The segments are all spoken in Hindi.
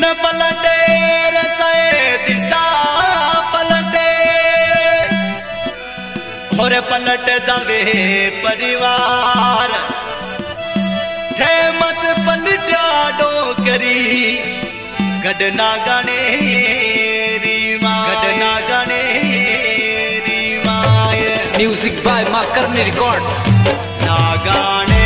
दिन पलटे दिशा पलटे और पलट जावे परिवार थे मत पलटा डो करी गडना गाने गडना गाने म्यूजिक बाय माकरनी रिकॉर्ड नागाने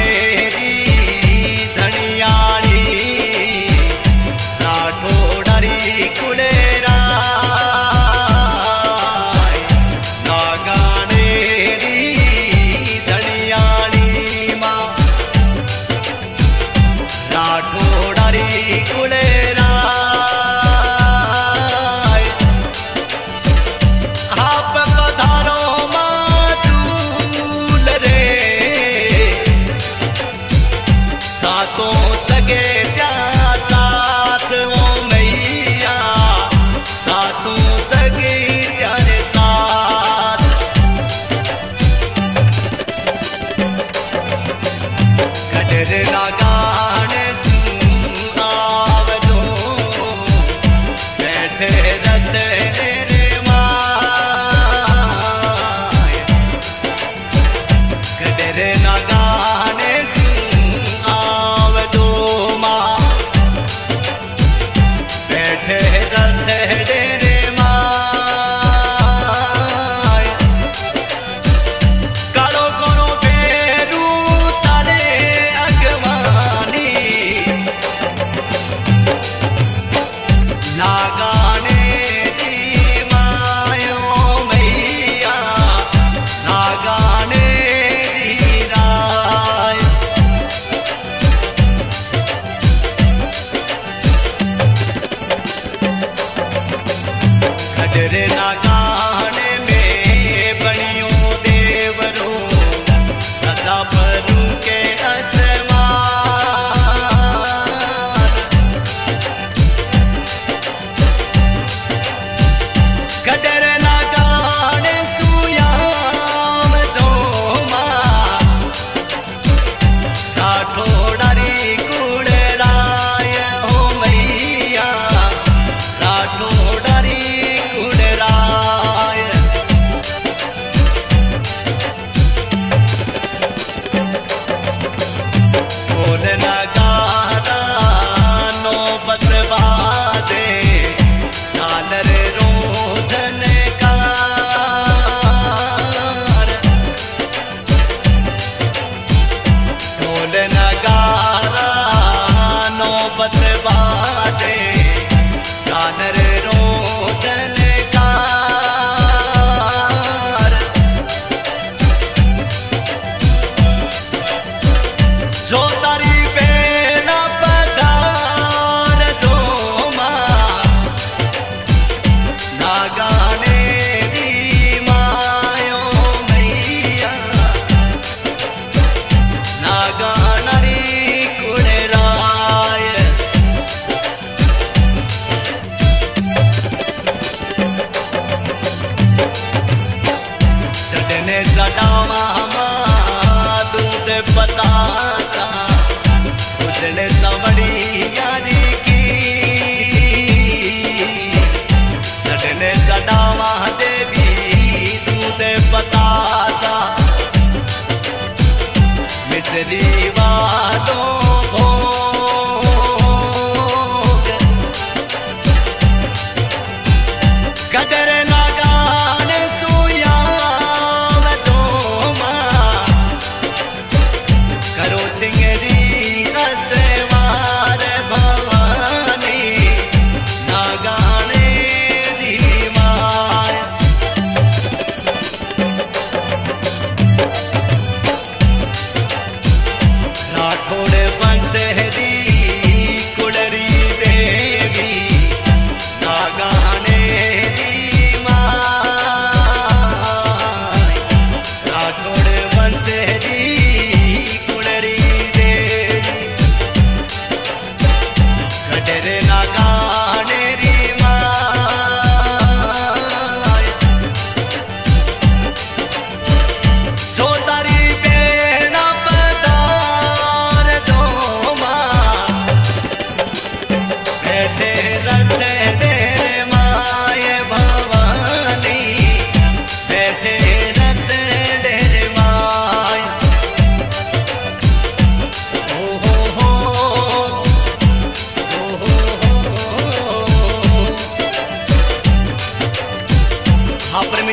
सिंगरी का सेवा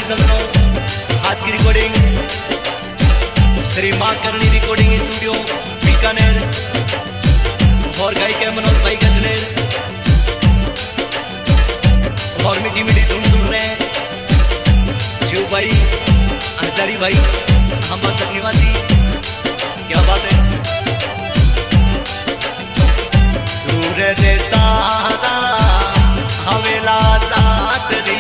समझो आज की रिकॉर्डिंग श्री मां करणी रिकॉर्डिंग स्टूडियो बीकानेर और गायक है मनोज भाई गजनेर और मीठी मीठी धुन सुन रहे हैं शिव भाई अंजारी भाई हम बात निवासी। क्या बात है दूर रे सारा हवेला साथ री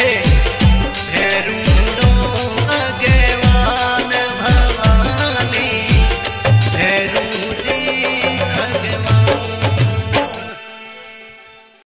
Hey, hey,